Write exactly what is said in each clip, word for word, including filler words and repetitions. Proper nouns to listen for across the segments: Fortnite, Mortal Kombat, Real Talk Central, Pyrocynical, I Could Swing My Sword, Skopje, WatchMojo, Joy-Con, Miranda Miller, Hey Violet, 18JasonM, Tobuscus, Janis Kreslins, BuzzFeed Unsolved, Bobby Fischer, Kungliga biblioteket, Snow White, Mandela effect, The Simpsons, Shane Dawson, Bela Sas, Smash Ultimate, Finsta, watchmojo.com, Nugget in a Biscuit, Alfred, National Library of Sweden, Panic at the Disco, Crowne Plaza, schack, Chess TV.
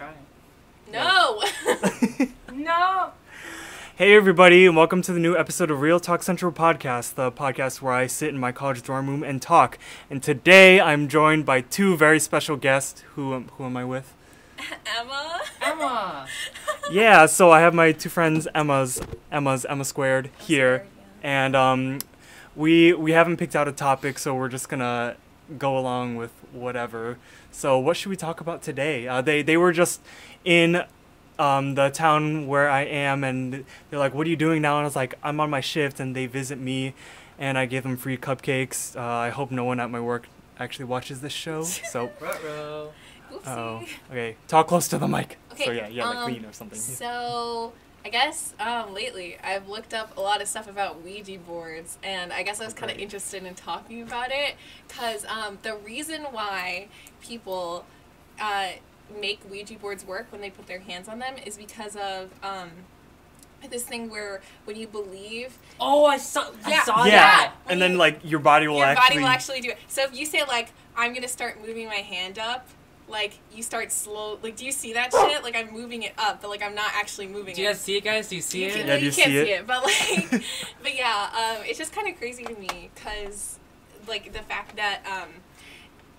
try. No! No! Hey everybody, and welcome to the new episode of Real Talk Central podcast, the podcast where I sit in my college dorm room and talk. And today I'm joined by two very special guests. Who um, who am I with? Emma. Emma. Yeah, so I have my two friends, Emma's, Emma's, Emma squared Emma here, squared, yeah. and um, we we haven't picked out a topic, so we're just gonna go along with whatever. So what should we talk about today? Uh, they they were just in um, the town where I am, and they're like, "What are you doing now?" And I was like, "I'm on my shift," and they visit me, and I give them free cupcakes. Uh, I hope no one at my work actually watches this show. So. Oh, okay. Talk close to the mic. Okay. So yeah, yeah, like um, lean or something. So I guess um, lately I've looked up a lot of stuff about Ouija boards, and I guess I was kind of interested in talking about it because um, the reason why people uh, make Ouija boards work when they put their hands on them is because of um, this thing where when you believe. Oh, I saw. Yeah, I saw yeah. that. And you, then like your body will your actually. Your body will actually do it. So if you say like, "I'm gonna start moving my hand up," like, you start slow, like, do you see that shit? Like, I'm moving it up, but, like, I'm not actually moving it. Do you guys see it, guys? Do you see it? Yeah, you can't see it, but, like, but, yeah, um, it's just kind of crazy to me, because, like, the fact that, um,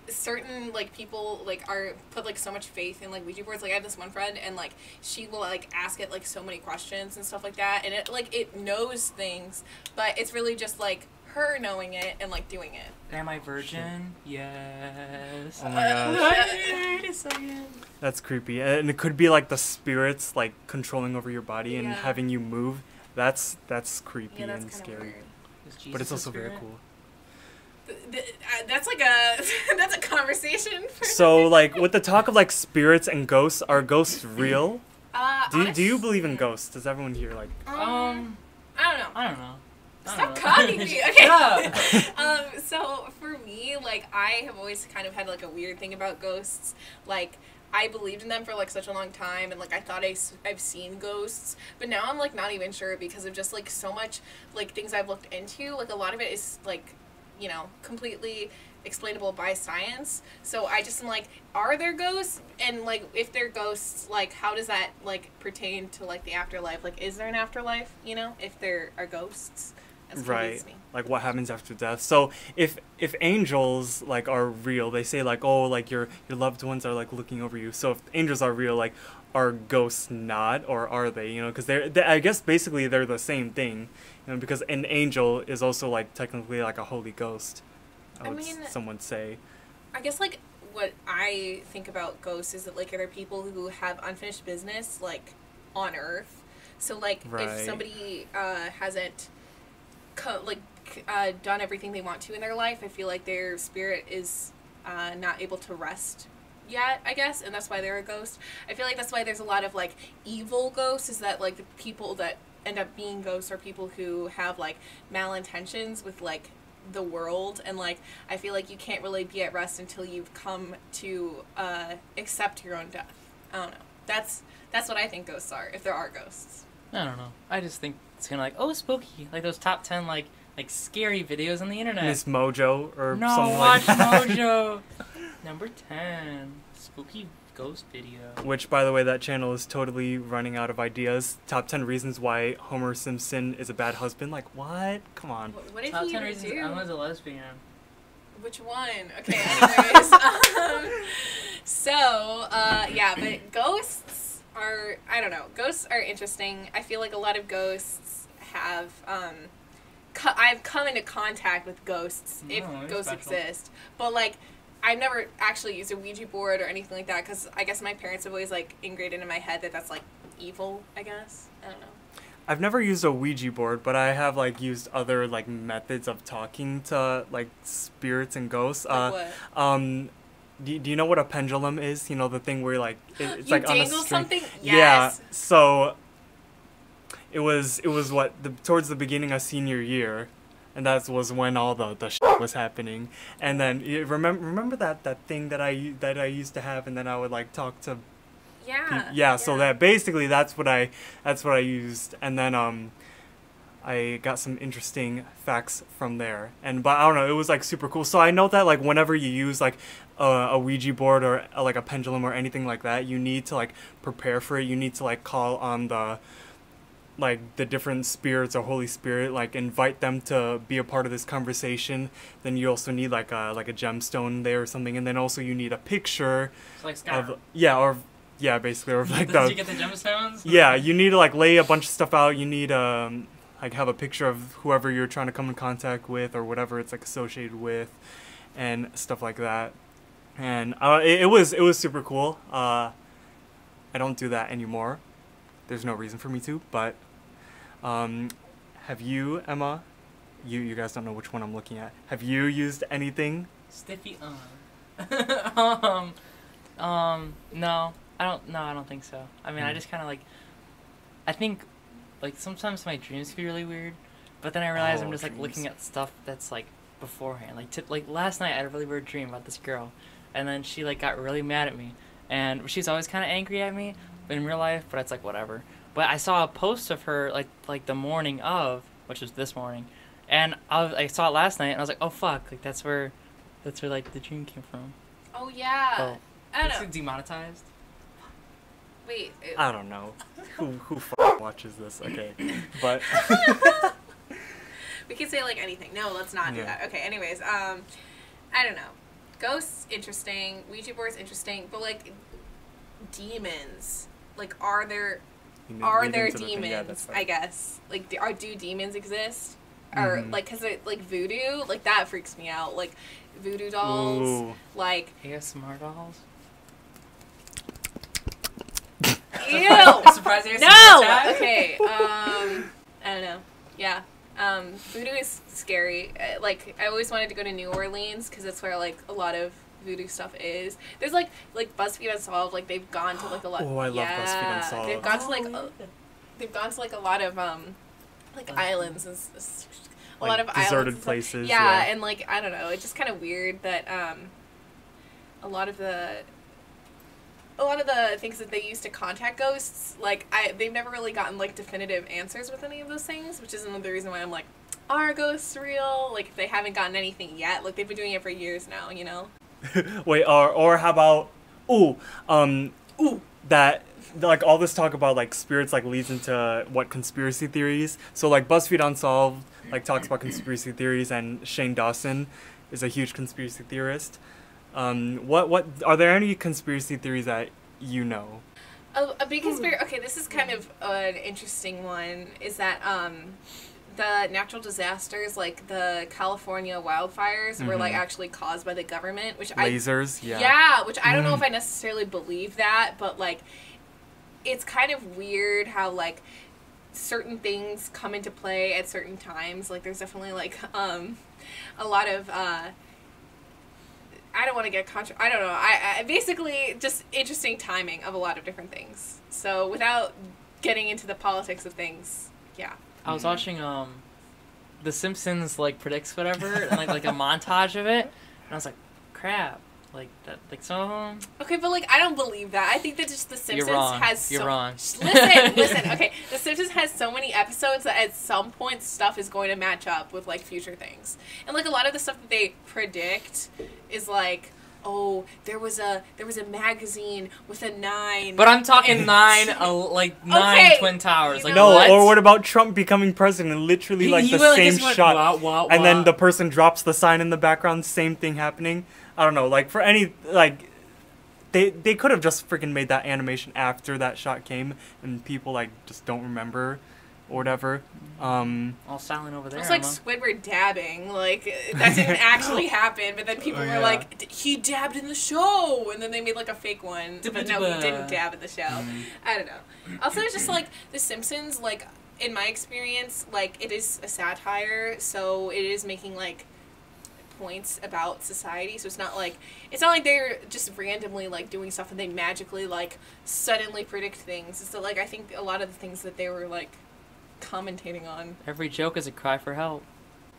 certain, like, people, like, are, put, like, so much faith in, like, Ouija boards. Like, I have this one friend, and, like, she will, like, ask it, like, so many questions and stuff like that, and it, like, it knows things, but it's really just, like, her knowing it and, like, doing it. Am I virgin? Shit. Yes. Oh my gosh. Wait a second. That's creepy. And it could be like the spirits like controlling over your body yeah. and having you move. That's that's creepy yeah, that's and scary. But it's also very cool. The, the, uh, that's like a that's a conversation. For so like with the talk of like spirits and ghosts, are ghosts real? Uh, do you, do you believe in ghosts? Does everyone here like? Um, I don't know. I don't know. Stop copying me. Okay. um, so for me, like, I have always kind of had, like, a weird thing about ghosts. Like, I believed in them for, like, such a long time, and, like, I thought I, I've seen ghosts. But now I'm, like, not even sure because of just, like, so much, like, things I've looked into. Like, a lot of it is, like, you know, completely explainable by science. So I just am like, are there ghosts? And, like, if they're ghosts, like, how does that, like, pertain to, like, the afterlife? Like, is there an afterlife, you know, if there are ghosts? Right, like what happens after death. So if if angels like are real, they say like, oh, like your your loved ones are like looking over you. So if angels are real, like, are ghosts not, or are they? You know, because they're they, I guess basically they're the same thing. You know, because an angel is also like technically like a holy ghost. I, I would mean, someone say. I guess like what I think about ghosts is that like there are people who have unfinished business like on Earth. So like right. if somebody uh, hasn't. Co like uh, done everything they want to in their life, I feel like their spirit is uh, not able to rest yet, I guess, and that's why they're a ghost. I feel like that's why there's a lot of like evil ghosts, is that like the people that end up being ghosts are people who have like malintentions with like the world, and like I feel like you can't really be at rest until you've come to uh, accept your own death. I don't know. That's that's what I think ghosts are, if there are ghosts. I don't know. I just think it's kind of like, oh, spooky. Like those top ten, like, like scary videos on the internet. Miss Mojo or no, something like that. No, WatchMojo. Number ten. Spooky ghost video. Which, by the way, that channel is totally running out of ideas. Top ten reasons why Homer Simpson is a bad husband. Like, what? Come on. What, what did top he ten reasons do? Emma's a lesbian. Which one? Okay, anyways. um, so, uh, yeah, but ghosts. Are I don't know. Ghosts are interesting. I feel like a lot of ghosts have um, co I've come into contact with ghosts no, if ghosts special. exist, but like I've never actually used a Ouija board or anything like that because I guess my parents have always like ingrained into my head that that's like evil. I guess I don't know. I've never used a Ouija board, but I have like used other like methods of talking to like spirits and ghosts. Like uh, what? Um. Do you, do you know what a pendulum is? You know, the thing where, like, it, it's, you like, on a string. Something? Yes. Yeah, so it was, it was what, the, towards the beginning of senior year, and that was when all the, the shit was happening. And then, you remember, remember that, that thing that I, that I used to have, and then I would, like, talk to... Yeah. People. Yeah, yeah, so that, basically, that's what I, that's what I used. And then, um, I got some interesting facts from there. And but I don't know, it was like super cool. So I know that like whenever you use like a, a Ouija board or a, like a pendulum or anything like that, you need to like prepare for it. You need to like call on the like the different spirits or Holy Spirit, like invite them to be a part of this conversation. Then you also need like a like a gemstone there or something, and then also you need a picture. So like Skyrim. Of, yeah, or yeah, basically, or like the. Did you get the gemstones? Yeah, you need to like lay a bunch of stuff out. You need um like have a picture of whoever you're trying to come in contact with or whatever it's like associated with, and stuff like that. And uh, it, it was it was super cool. Uh, I don't do that anymore. There's no reason for me to, but um, have you, Emma? You you guys don't know which one I'm looking at. Have you used anything? Stiffy on. um, um, no, I don't. No, I don't think so. I mean, mm. I just kind of like. I think, like sometimes my dreams feel really weird, but then I realize oh, I'm just dreams. like looking at stuff that's like beforehand. Like t like last night I had a really weird dream about this girl, and then she like got really mad at me, and she's always kind of angry at me. In real life, but it's like whatever. But I saw a post of her like like the morning of, which was this morning, and I, was, I saw it last night, and I was like, oh fuck, like that's where, that's where like the dream came from. Oh yeah. So, I don't know. It's demonetized. Wait. It... I don't know. who who f watches this? Okay, but. We can say like anything. No, let's not yeah. do that. Okay. Anyways, um, I don't know. Ghosts interesting. Ouija boards interesting, but like, demons. Like, are there, are there demons, I guess? Like, are, do demons exist? Or, mm-hmm. like, because, like, voodoo, like, that freaks me out. Like, voodoo dolls, Ooh. like... A S M R dolls? Ew! I'm surprised there's no! Okay, um, I don't know. Yeah. Um, voodoo is scary. Like, I always wanted to go to New Orleans, because that's where, like, a lot of voodoo stuff is. There's like like BuzzFeed Unsolved, like they've gone to like a lot. Oh, I love yeah, BuzzFeed Unsolved. They've gone oh, to like yeah. a, they've gone to like a lot of um like uh, islands and a like lot of deserted islands places. Yeah, yeah, and like I don't know, it's just kind of weird that um a lot of the a lot of the things that they use to contact ghosts, like I they've never really gotten like definitive answers with any of those things, which is another reason why I'm like, are ghosts real? Like if they haven't gotten anything yet, like they've been doing it for years now, you know. Wait, or or how about ooh, um, ooh that like all this talk about like spirits like leads into what conspiracy theories. So like BuzzFeed Unsolved like talks about conspiracy theories, and Shane Dawson is a huge conspiracy theorist. Um, what what are there any conspiracy theories that you know? A, a big conspiracy. Okay, this is kind of an interesting one. Is that um. the natural disasters, like the California wildfires, mm-hmm. were like actually caused by the government, which lasers, I, yeah, yeah, which I don't mm. know if I necessarily believe that, but like, it's kind of weird how like certain things come into play at certain times. Like, there's definitely like um, a lot of uh, I don't want to get contra- I don't know. I, I basically just interesting timing of a lot of different things. So without getting into the politics of things, yeah. I was watching um, The Simpsons like predicts whatever, and like like a montage of it, and I was like, crap, like that, like some of them. Okay, but like I don't believe that. I think that just The Simpsons You're wrong. has. You're so wrong. Listen, listen. Okay, The Simpsons has so many episodes that at some point stuff is going to match up with like future things, and like a lot of the stuff that they predict is like, oh, there was a there was a magazine with a nine. But I'm talking nine, uh, like nine okay. Twin Towers. You like no, what? Or what about Trump becoming president? Literally, like he, the he same went, shot, wah, wah, wah. And then the person drops the sign in the background. Same thing happening. I don't know. Like for any like, they they could have just freaking made that animation after that shot came, and people like just don't remember. Or whatever. Um, All silent over there. It's like Emma. Squidward dabbing. Like, that didn't actually happen, but then people oh, were yeah. like, D he dabbed in the show! And then they made like a fake one. But no, he didn't dab in the show. Mm. I don't know. Also, it's just like, The Simpsons, like, in my experience, like, it is a satire, so it is making like points about society, so it's not like it's not like they're just randomly like doing stuff and they magically like suddenly predict things. So like, I think a lot of the things that they were like commentating on. Every joke is a cry for help.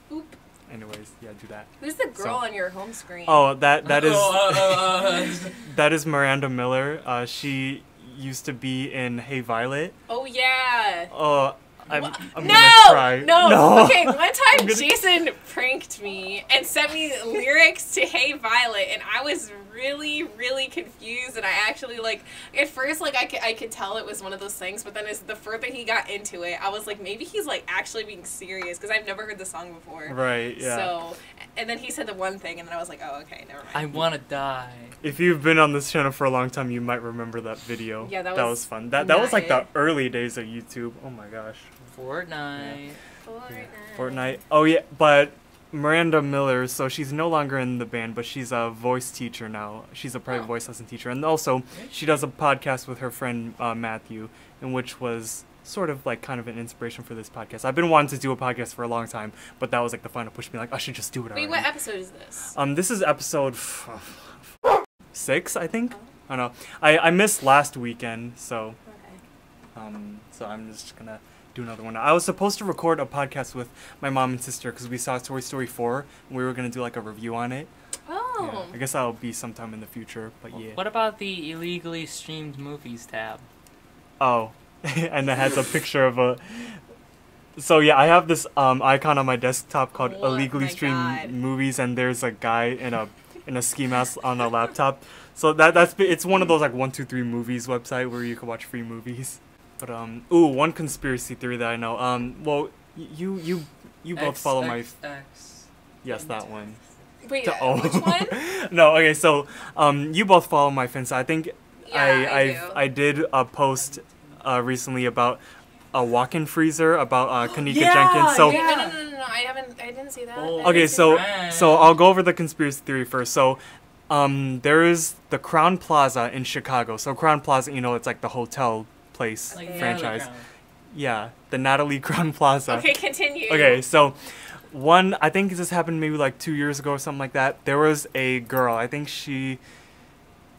Oop. Anyways, yeah, do that. Who's the girl so, on your home screen? Oh, that that is that is Miranda Miller. Uh, she used to be in Hey Violet. Oh yeah. Oh, uh, I'm, I'm no! gonna cry. No, no. Okay, one time gonna... Jason pranked me and sent me lyrics to Hey Violet, and I was really, really confused, and I actually, like, at first, like, I could, I could tell it was one of those things, but then as the further he got into it, I was like, maybe he's, like, actually being serious, because I've never heard the song before. Right, yeah. So, and then he said the one thing, and then I was like, oh, okay, never mind. I want to die. If you've been on this channel for a long time, you might remember that video. Yeah, that was, that was fun. That, that was, like, the early days of YouTube. Oh, my gosh. Fortnite. Yeah. Fortnite. Fortnite. Oh, yeah, but... Miranda Miller, so she's no longer in the band, but she's a voice teacher now. She's a private oh. voice lesson teacher. And also, she does a podcast with her friend uh, Matthew, in which was sort of like kind of an inspiration for this podcast. I've been wanting to do a podcast for a long time, but that was like the final push to me, like, I should just do it already. Wait, what episode is this? Um, This is episode f f six, I think? Oh. I don't know. I, I missed last weekend, so, okay. um, so I'm just going to... do another one. I was supposed to record a podcast with my mom and sister because we saw Toy Story four and we were going to do like a review on it. Oh. Yeah, I guess that'll be sometime in the future, but well, yeah. What about the illegally streamed movies tab? Oh, and it has a picture of a... So yeah, I have this um, icon on my desktop called oh, illegally streamed God. movies, and there's a guy in a in a ski mask on a laptop. So that that's it's one of those like one two three movies website where you can watch free movies. But, um, ooh, one conspiracy theory that I know, um, well, you, you, you both X, follow X, my... F X. Yes, that one. Wait, to, oh. which one? No, okay, so, um, you both follow my Finsta. I think yeah, I, I, do. I did a post, uh, recently about a walk-in freezer, about, uh, Kanika yeah, Jenkins, so... Yeah. No, no, no, no, no, I haven't, I didn't see that. Oh. Okay, so, that. so I'll go over the conspiracy theory first, so... Um, there is the Crowne Plaza in Chicago, so Crowne Plaza, you know, it's like the hotel... place like franchise yeah the Natalie Crowne Plaza. Okay, continue. Okay, so one, I think this happened maybe like two years ago or something like that. There was a girl, I think she,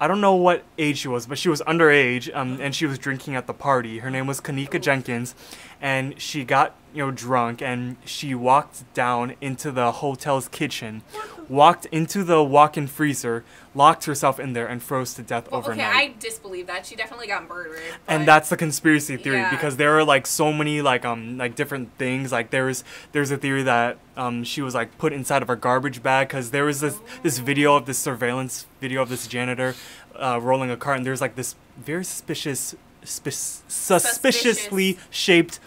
I don't know what age she was, but she was underage, um and she was drinking at the party. Her name was Kanika Jenkins, and she got, you know, drunk, and she walked down into the hotel's kitchen, walked into the walk-in freezer, locked herself in there, and froze to death well, overnight. Okay, I disbelieve that. She definitely got murdered. And that's the conspiracy theory, yeah. because there are, like, so many, like, um, like different things. Like, there's there's a theory that um, she was, like, put inside of her garbage bag, because there was this, this video of this surveillance video of this janitor uh, rolling a cart, and there's, like, this very suspicious, suspicious. suspiciously shaped...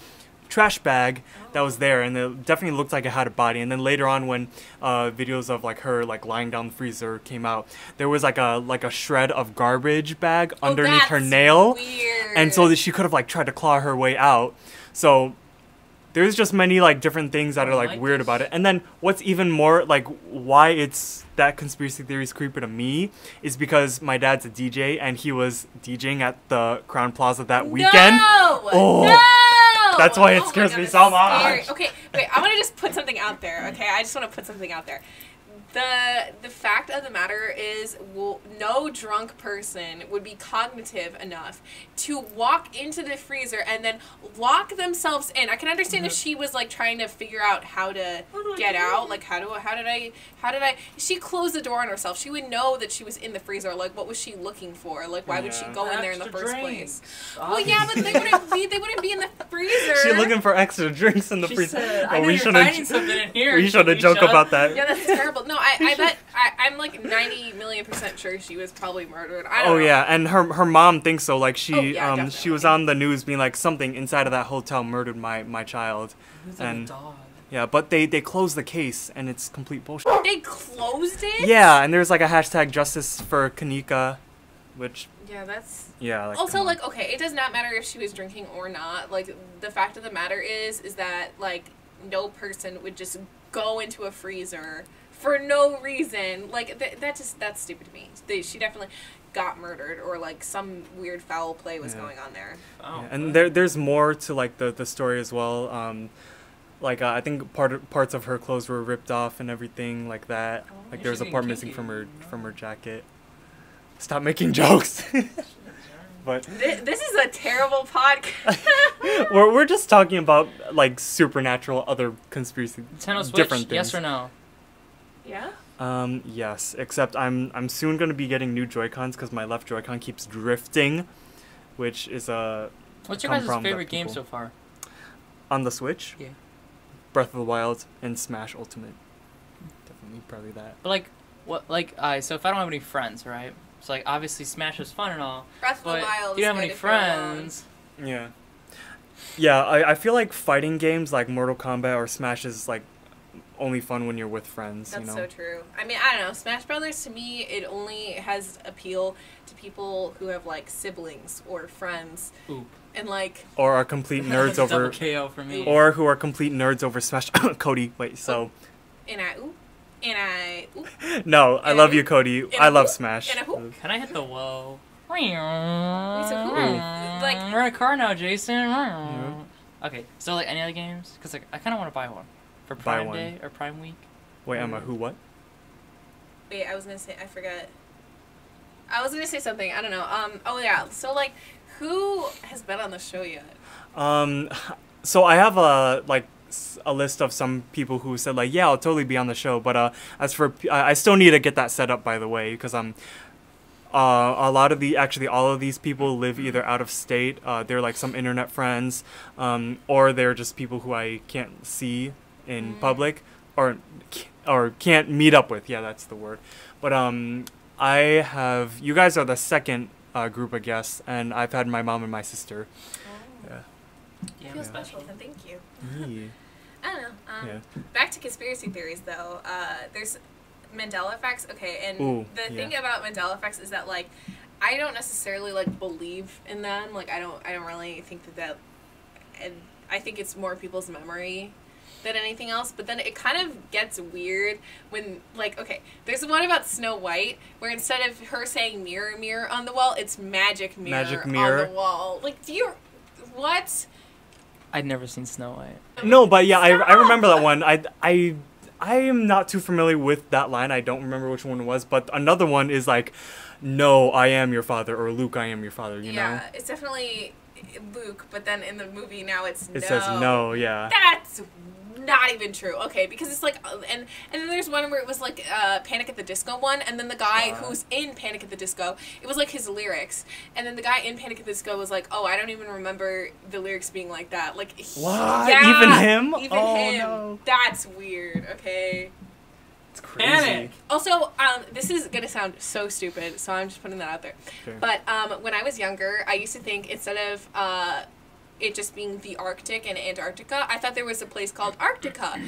trash bag that was there, and it definitely looked like it had a body. And then later on, when uh videos of like her like lying down the freezer came out, there was like a like a shred of garbage bag oh, underneath her nail, weird. and so that she could have like tried to claw her way out. So there's just many like different things that are like, like weird this. about it. And then what's even more like why it's that conspiracy theory is creepy to me is because my dad's a D J, and he was DJing at the Crowne Plaza that no! weekend. Oh. No! That's why it oh scares God, me so much. Scary. Okay, wait, I want to just put something out there, okay? I just want to put something out there. The the fact of the matter is well, no drunk person would be cognitive enough to walk into the freezer and then lock themselves in. I can understand if she was like trying to figure out how to get out, like how do how did I how did I she closed the door on herself. She would know that she was in the freezer. Like what was she looking for? Like why yeah. would she go in there in the first drinks. place? Well yeah, but they wouldn't be they wouldn't be in the freezer. She's looking for extra drinks in the she freezer. Said, I oh, know we should have joked about that. Yeah, that's terrible. No, I, I bet I, I'm like ninety million percent sure she was probably murdered. I don't oh know. yeah, and her her mom thinks so. Like she oh, yeah, um definitely. she was on the news being like something inside of that hotel murdered my my child. It was and like a dog. Yeah, but they they closed the case and it's complete bullshit. They closed it. Yeah, and there's like a hashtag justice for Kanika, which. Yeah, that's... Yeah. Like, also, like, okay, it does not matter if she was drinking or not. Like, the fact of the matter is, is that, like, no person would just go into a freezer for no reason. Like, th that just, that's stupid to me. They, she definitely got murdered or, like, some weird foul play was yeah. going on there. Oh. Yeah, and there, there's more to, like, the, the story as well. Um, like, uh, I think part of, parts of her clothes were ripped off and everything like that. Oh, like, there was a part missing from her, from her jacket. Stop making jokes. But this, this is a terrible podcast. we're, we're just talking about, like, supernatural, other conspiracy, Nintendo Switch, different things. Yes or no? Yeah? Um, yes, except I'm I'm soon going to be getting new Joy-Cons because my left Joy-Con keeps drifting, which is a... What's your guys' favorite game so far? on the Switch. Yeah. Breath of the Wild and Smash Ultimate. Definitely, probably that. But like, what? Like, I uh, so if I don't have any friends, right? So like, obviously Smash is fun and all. Breath but of the Wild. You don't have any friends. Yeah. Yeah, I I feel like fighting games like Mortal Kombat or Smash is like only fun when you're with friends. That's you know? so true. I mean, I don't know. Smash Brothers, to me, it only has appeal to people who have like siblings or friends. Oop. And like, or are complete nerds over K O for me. Or who are complete nerds over Smash. Cody, wait. So. And I oop. And I oop. No, I love you, Cody. I love Smash. Can I hit the whoa? Like, we're in a car now, Jason. Yeah. Okay, so like any other games? Because like I kind of want to buy one for Prime buy one. Day or Prime Week. Wait, Emma, who what? Wait, I was gonna say I forgot. I was gonna say something. I don't know. Um. Oh yeah. So like, who has been on the show yet? Um. So I have a like a list of some people who said like, yeah, I'll totally be on the show. But uh, as for I, I still need to get that set up, by the way, because I'm. Uh, a lot of the, actually all of these people live either out of state, uh, they're like some internet friends, um, or they're just people who I can't see in mm. public, or, or can't meet up with, yeah, that's the word. But um, I have, you guys are the second uh, group of guests, and I've had my mom and my sister. Oh. Yeah. yeah. I feel yeah. special, so thank you. Yeah. I don't know. Um, yeah. Back to conspiracy theories, though. Uh, there's... Mandela effects, okay, and Ooh, the thing yeah. about Mandela effects is that like I don't necessarily like believe in them, like I don't I don't really think that that and I think it's more people's memory than anything else, but then it kind of gets weird when like, okay, there's one about Snow White where instead of her saying mirror mirror on the wall, it's magic mirror, magic mirror. on the wall. Like, do you what? I'd never seen Snow White. No, but yeah, I, I remember that one. I I I am not too familiar with that line. I don't remember which one it was, but another one is like, no, I am your father, or Luke, I am your father, you yeah, know? Yeah, it's definitely Luke, but then in the movie now it's no. It says no, yeah. That's not even true. Okay, because it's like, and, and then there's one where it was like uh, Panic at the Disco one, and then the guy uh. who's in Panic at the Disco, it was like his lyrics, and then the guy in Panic at the Disco was like, oh, I don't even remember the lyrics being like that. Like, what? Yeah, even him? Even oh, him. No. That's weird, okay? It's crazy. Panic. Also, um, this is going to sound so stupid, so I'm just putting that out there. Sure. But um, when I was younger, I used to think instead of... Uh, it just being the Arctic and Antarctica, I thought there was a place called Arctica.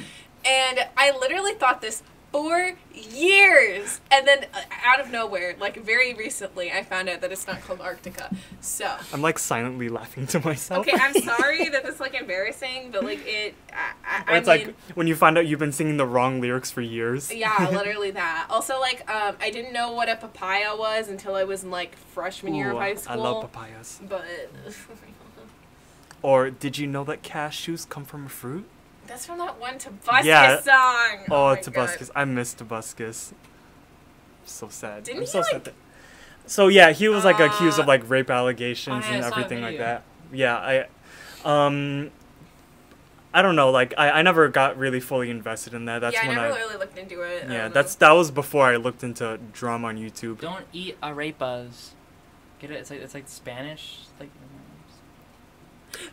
And I literally thought this for years. And then uh, out of nowhere, like very recently, I found out that it's not called Arctica. So. I'm like silently laughing to myself. Okay, I'm sorry that it's like embarrassing, but like it, I, I, I It's mean, like when you find out you've been singing the wrong lyrics for years. Yeah, literally that. Also like, um, I didn't know what a papaya was until I was in like freshman Ooh, year of high school. I love papayas. But... Or did you know that cashews come from a fruit? That's from that one Tobuscus yeah. song. Oh, oh Tobuscus. I miss Tobuscus. So sad. Didn't I'm so he sad like... that... So yeah, he was uh, like accused of like rape allegations and everything like that. Yeah, I um I don't know, like I, I never got really fully invested in that. That's yeah, when I never I, really looked into it. Yeah, that's know. that was before I looked into drama on YouTube. Don't eat arepas. Get it? It's like it's like Spanish. It's like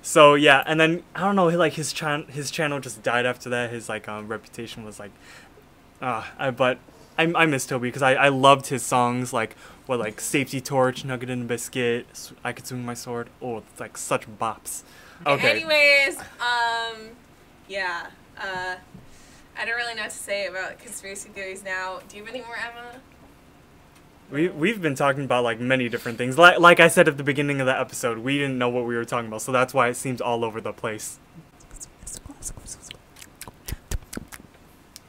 So yeah, and then I don't know, like his channel, his channel just died after that. His like um, reputation was like, ah. Uh, but I I miss Toby because I I loved his songs like what like Safety Torch, Nugget in a Biscuit, I Could Swing My Sword. Oh, it's like such bops. Okay. Anyways, um, yeah. Uh, I don't really know what to say about conspiracy theories now. Do you have any more, Emma? We, we've been talking about, like, many different things. Like, like I said at the beginning of the episode, we didn't know what we were talking about, so that's why it seems all over the place. A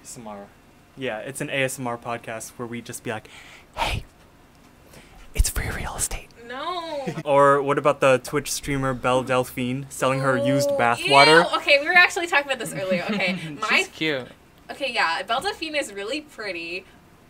S M R. Yeah, it's an A S M R podcast where we just be like, hey, it's free real estate. No. Or what about the Twitch streamer Belle Delphine selling her Ooh, used bathwater? Okay, we were actually talking about this earlier. Okay, my, she's cute. Okay, yeah, Belle Delphine is really pretty,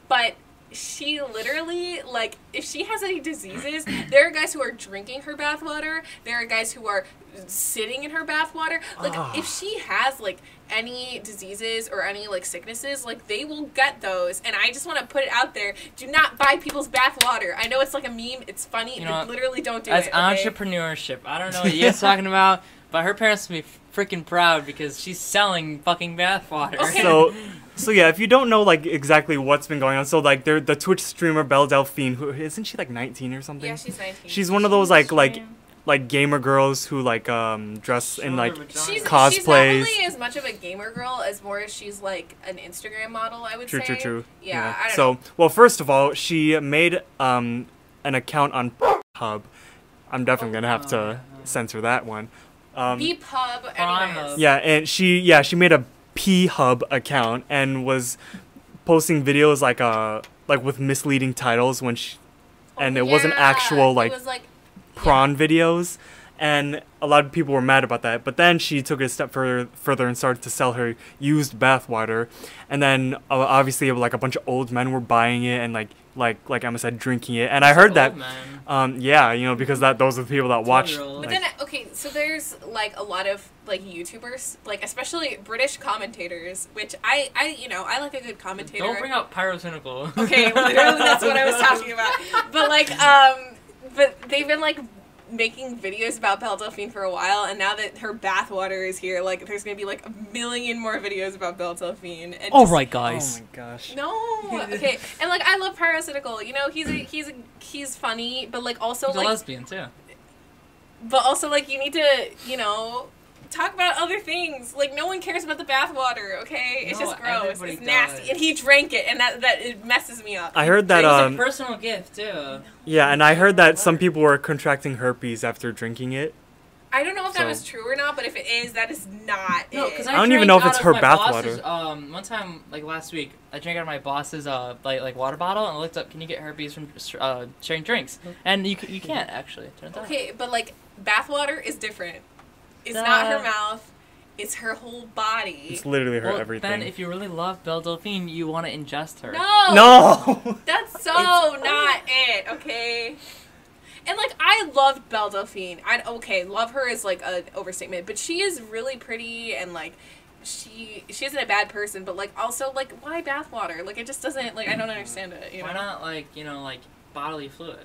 but... She literally, like, if she has any diseases, there are guys who are drinking her bathwater. There are guys who are sitting in her bathwater. Like, oh. if she has, like, any diseases or any, like, sicknesses, like, they will get those. And I just want to put it out there. Do not buy people's bathwater. I know it's like a meme. It's funny. You know, literally don't do That's it. That's okay? Entrepreneurship. I don't know what you're talking about, But her parents would be freaking proud because she's selling fucking bathwater. Okay. So, so yeah, if you don't know like exactly what's been going on, so like there the Twitch streamer Belle Delphine, who isn't she like nineteen or something? Yeah, she's nineteen. She's one of those like like like gamer girls who like um dress Shoulder in like she's, cosplays. She's not really as much of a gamer girl as more as she's like an Instagram model, I would true, say. True, true, true. Yeah, yeah. I don't so, know. well, first of all, she made um an account on Hub. I'm definitely oh, gonna have to oh, censor that one. Um, B Pub, anyways. Yeah, and she yeah she made a P Hub account and was posting videos like uh like with misleading titles when she, and it yeah, wasn't actual like, was like prawn yeah. videos, and a lot of people were mad about that. But then she took it a step further further and started to sell her used bathwater, and then uh, obviously like a bunch of old men were buying it and like like like Emma said drinking it. And I heard that, um, yeah, you know because that those are the people that watch. But then okay. So there's like a lot of like YouTubers, like especially British commentators, which I, I you know, I like a good commentator. Don't bring up Pyrocynical. Okay, literally that's what I was talking about. But like, um, but they've been like making videos about Belle Delphine for a while, and now that her bathwater is here, like there's gonna be like a million more videos about Belle Delphine. And all just, right, guys. Oh my gosh. No. Okay, and like I love Pyrocynical. You know, he's a, he's a, he's funny, but like also he's like a lesbian too. But also, like, you need to, you know, talk about other things. Like, no one cares about the bathwater, okay? It's no, just gross. It's nasty. Does. And he drank it, and that, that it messes me up. I heard that, um... It was a personal gift, too. Yeah, and I heard that some people were contracting herpes after drinking it. I don't know if so. that was true or not, but if it is, that is not no, it. I, I don't even know if it's her bathwater. Um, one time, like, last week, I drank out of my boss's, uh, like, like water bottle, and I looked up, can you get herpes from uh, sharing drinks? And you, you can't, actually. Okay, but, like... Bathwater is different. It's uh, not her mouth. It's her whole body. It's literally her well, everything. Ben, if you really love Belle Delphine, you want to ingest her. No! No! That's so it's not it, okay? And, like, I loved Belle Delphine. I, okay, love her is, like, an overstatement. But she is really pretty and, like... She she isn't a bad person, but, like, also, like, why bathwater? Like, it just doesn't... Like, I don't understand it, you know? Why not, like, you know, like, bodily fluid?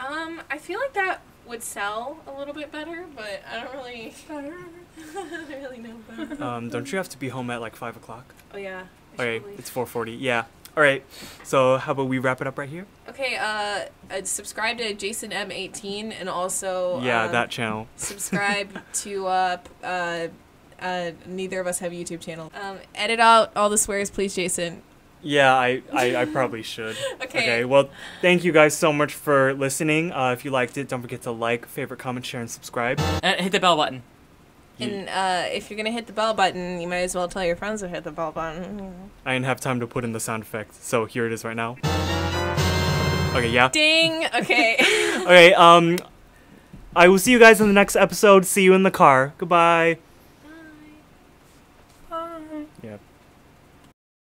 Um, I feel like that... would sell a little bit better, but I don't really, I don't really know about. Um, don't you have to be home at like five o'clock? Oh yeah. I okay, it's four forty. Yeah. All right. So how about we wrap it up right here? Okay. Uh, uh subscribe to Jason M eighteen and also yeah um, that channel. Subscribe to uh uh uh neither of us have a YouTube channel. Um, edit out all the swears, please, Jason. Yeah, I, I, I probably should. okay. okay. Well, thank you guys so much for listening. Uh, if you liked it, don't forget to like, favorite, comment, share, and subscribe. And hit the bell button. And uh, if you're going to hit the bell button, you might as well tell your friends to hit the bell button. I didn't have time to put in the sound effect, so here it is right now. Okay, yeah. Ding! Okay. okay, um, I will see you guys in the next episode. See you in the car. Goodbye. Bye. Bye. Yeah.